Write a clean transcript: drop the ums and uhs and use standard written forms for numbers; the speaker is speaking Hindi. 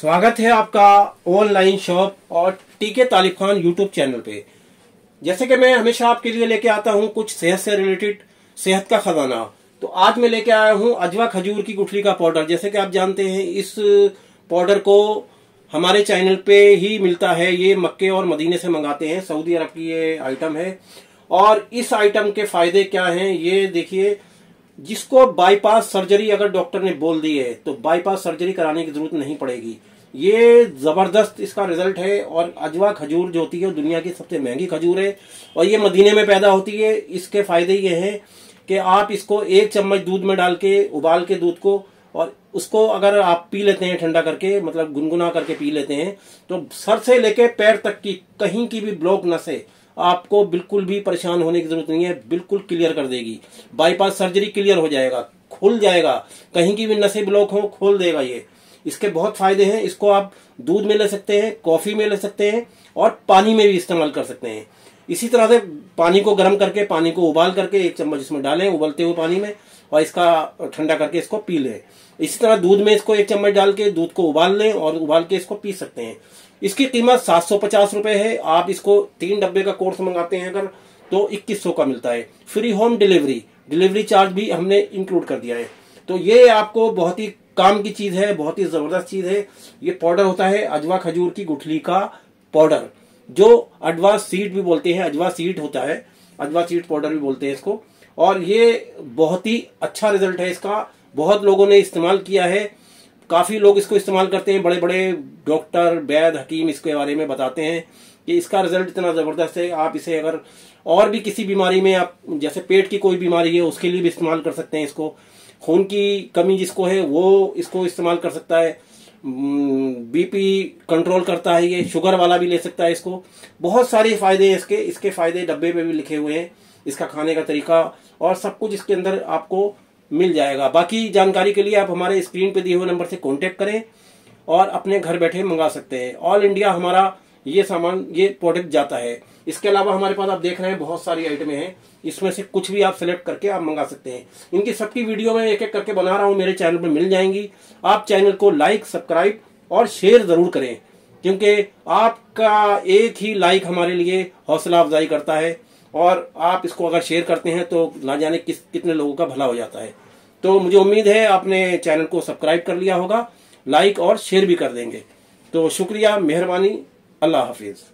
स्वागत है आपका ऑनलाइन शॉप और टीके तालिब खान यूट्यूब चैनल पे। जैसे कि मैं हमेशा आपके लिए लेके आता हूँ कुछ सेहत से रिलेटेड, सेहत का खजाना। तो आज मैं लेके आया हूँ अजवा खजूर की गुठली का पाउडर। जैसे कि आप जानते हैं इस पाउडर को हमारे चैनल पे ही मिलता है, ये मक्के और मदीने से मंगाते हैं, सऊदी अरब की ये आइटम है। और इस आइटम के फायदे क्या हैं ये देखिए। जिसको बाईपास सर्जरी अगर डॉक्टर ने बोल दी है तो बाईपास सर्जरी कराने की जरूरत नहीं पड़ेगी। ये जबरदस्त इसका रिजल्ट है। और अजवा खजूर जो होती है दुनिया की सबसे महंगी खजूर है और ये मदीने में पैदा होती है। इसके फायदे ये हैं कि आप इसको 1 चम्मच दूध में डाल के उबाल के दूध को, और उसको अगर आप पी लेते हैं ठंडा करके, मतलब गुनगुना करके पी लेते हैं, तो सर से लेके पैर तक की कहीं की भी ब्लॉक नसें आपको बिल्कुल भी परेशान होने की जरूरत नहीं है, बिल्कुल क्लियर कर देगी। बाईपास सर्जरी क्लियर हो जाएगा, खुल जाएगा, कहीं की भी नसें ब्लॉक हो खोल देगा ये। इसके बहुत फायदे हैं। इसको आप दूध में ले सकते हैं, कॉफी में ले सकते हैं और पानी में भी इस्तेमाल कर सकते हैं। इसी तरह से पानी को गर्म करके, पानी को उबाल करके 1 चम्मच इसमें डालें उबलते हुए पानी में, और इसका ठंडा करके इसको पी लें। इसी तरह दूध में इसको 1 चम्मच डाल के दूध को उबाल लें और उबाल के इसको पी सकते हैं। इसकी कीमत 750 रुपये है। आप इसको 3 डब्बे का कोर्स मंगाते हैं अगर तो 2100 का मिलता है। फ्री होम डिलीवरी चार्ज भी हमने इंक्लूड कर दिया है। तो ये आपको बहुत ही काम की चीज है, बहुत ही जबरदस्त चीज है। ये पाउडर होता है अजवा खजूर की गुठली का पाउडर, जो अजवा सीड भी बोलते हैं, अजवा सीड होता है, अजवा सीड पाउडर भी बोलते हैं इसको। और ये बहुत ही अच्छा रिजल्ट है इसका, बहुत लोगों ने इस्तेमाल किया है, काफी लोग इसको इस्तेमाल करते हैं। बड़े बड़े डॉक्टर, वैद्य, हकीम इसके बारे में बताते हैं कि इसका रिजल्ट इतना जबरदस्त है। आप इसे अगर और भी किसी बीमारी में, आप जैसे पेट की कोई बीमारी है उसके लिए भी इस्तेमाल कर सकते हैं इसको। खून की कमी जिसको है वो इसको इस्तेमाल कर सकता है। बीपी कंट्रोल करता है ये, शुगर वाला भी ले सकता है इसको। बहुत सारे फायदे हैं इसके। इसके फायदे डब्बे में भी लिखे हुए हैं, इसका खाने का तरीका और सब कुछ इसके अंदर आपको मिल जाएगा। बाकी जानकारी के लिए आप हमारे स्क्रीन पे दिए हुए नंबर से कांटेक्ट करें और अपने घर बैठे मंगा सकते हैं। ऑल इंडिया हमारा ये सामान, ये प्रोडक्ट जाता है। इसके अलावा हमारे पास आप देख रहे हैं बहुत सारी आइटमें हैं, इसमें से कुछ भी आप सेलेक्ट करके आप मंगा सकते हैं। इनकी सबकी वीडियो मैं एक एक करके बना रहा हूँ, मेरे चैनल पर मिल जाएंगी। आप चैनल को लाइक, सब्सक्राइब और शेयर जरूर करें, क्योंकि आपका एक ही लाइक हमारे लिए हौसला अफजाई करता है। और आप इसको अगर शेयर करते हैं तो ना जाने कितने लोगों का भला हो जाता है। तो मुझे उम्मीद है आपने चैनल को सब्सक्राइब कर लिया होगा, लाइक और शेयर भी कर देंगे। तो शुक्रिया, मेहरबानी, अल्लाह हाफिज़।